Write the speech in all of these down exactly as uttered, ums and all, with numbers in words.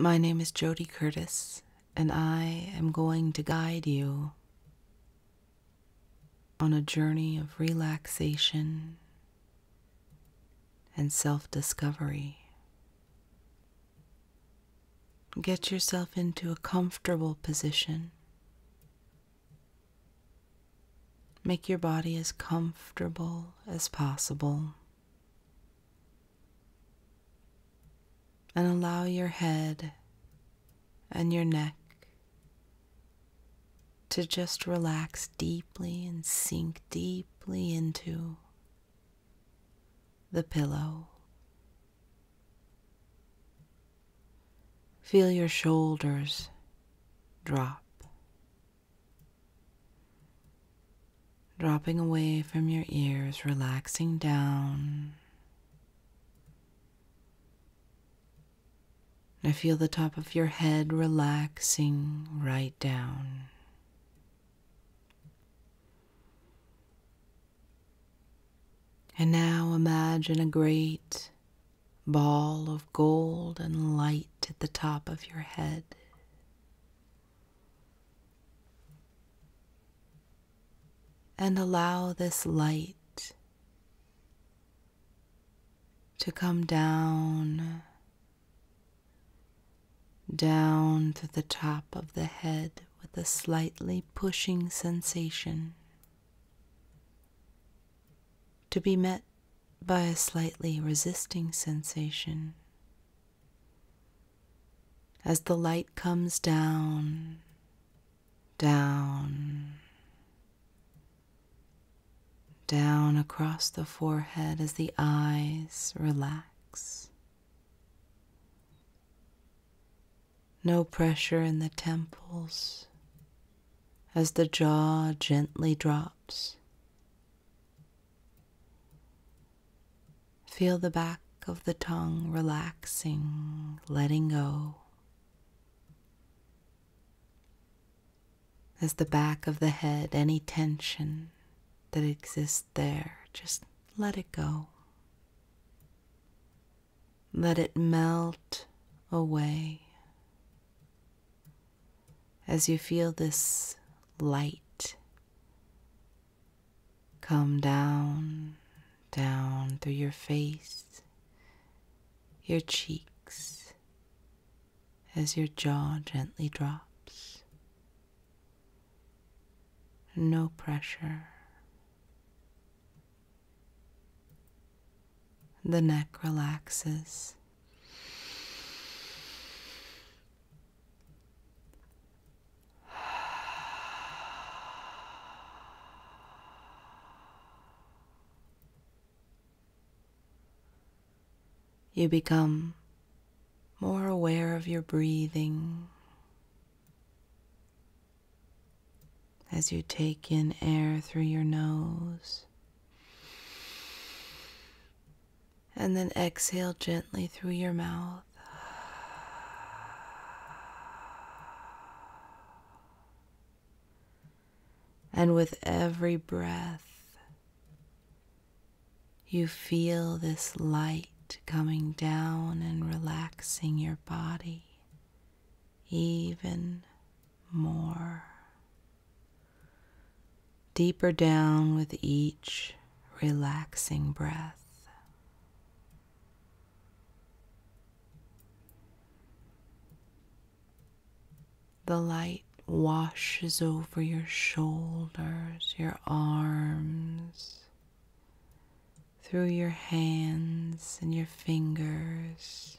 My name is Jody Curtis, and I am going to guide you on a journey of relaxation and self-discovery. Get yourself into a comfortable position. Make your body as comfortable as possible. And allow your head and your neck to just relax deeply and sink deeply into the pillow. Feel your shoulders drop, dropping away from your ears, relaxing down. I feel the top of your head relaxing right down. And now imagine a great ball of gold and light at the top of your head. And allow this light to come down down to the top of the head with a slightly pushing sensation, to be met by a slightly resisting sensation. As the light comes down, down, down across the forehead, as the eyes relax. No pressure in the temples as the jaw gently drops. Feel the back of the tongue relaxing, letting go. As the back of the head, any tension that exists there, just let it go. Let it melt away. As you feel this light come down, down through your face, your cheeks, as your jaw gently drops. No pressure. The neck relaxes. You become more aware of your breathing as you take in air through your nose and then exhale gently through your mouth. And with every breath, you feel this light coming down and relaxing your body even more, deeper down with each relaxing breath. The light washes over your shoulders, your arms, through your hands and your fingers,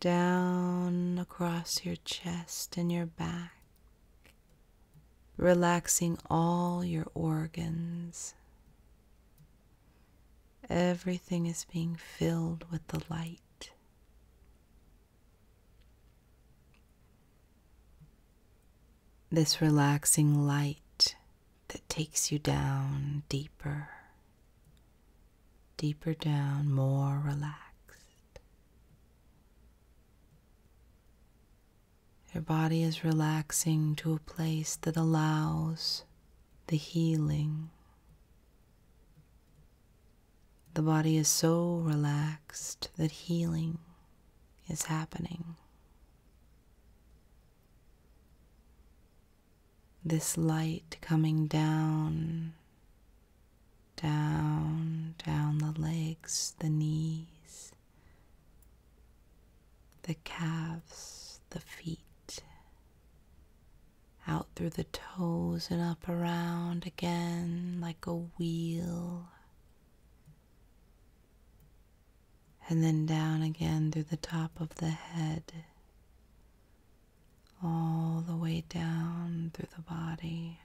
down across your chest and your back, relaxing all your organs. Everything is being filled with the light. This relaxing light that takes you down deeper. Deeper down, more relaxed. Your body is relaxing to a place that allows the healing. The body is so relaxed that healing is happening. This light coming down, down, down the legs, the knees, the calves, the feet, out through the toes and up around again like a wheel, and then down again through the top of the head, all the way down through the body.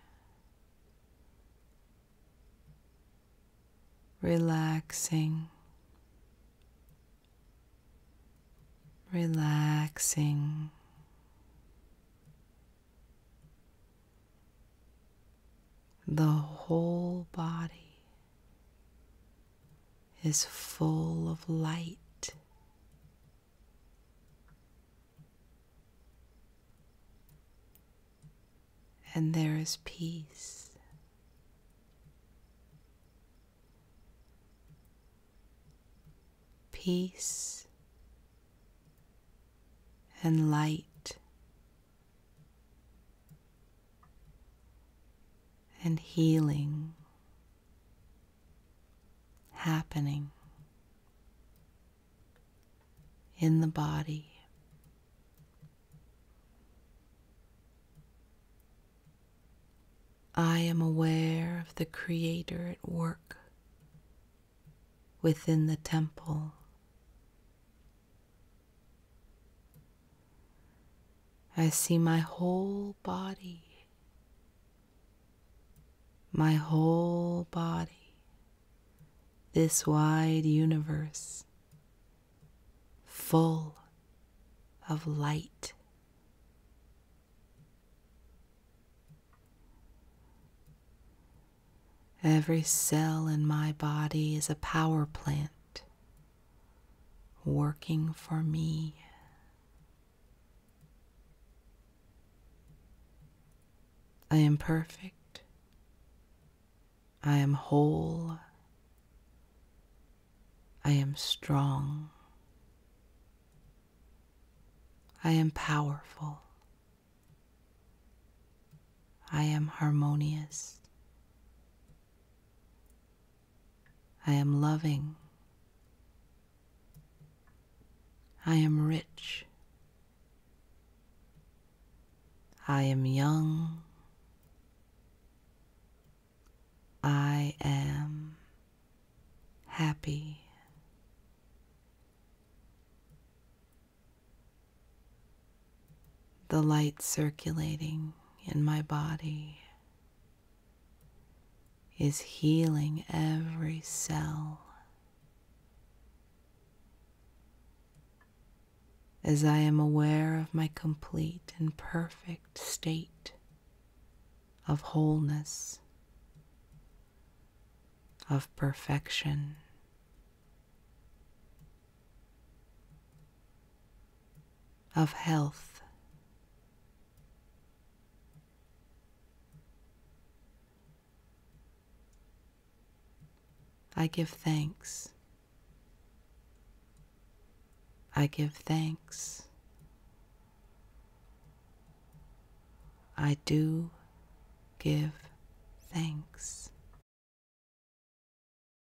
Relaxing, relaxing, the whole body is full of light. And there is peace. Peace and light and healing happening in the body. I am aware of the Creator at work within the temple. I see my whole body, my whole body, this wide universe, full of light. Every cell in my body is a power plant working for me. I am perfect. I am whole. I am strong. I am powerful. I am harmonious. I am loving. I am rich. I am young. I am happy. The light circulating in my body is healing every cell. As I am aware of my complete and perfect state of wholeness, of perfection, of health, I give thanks. I give thanks. I do give thanks.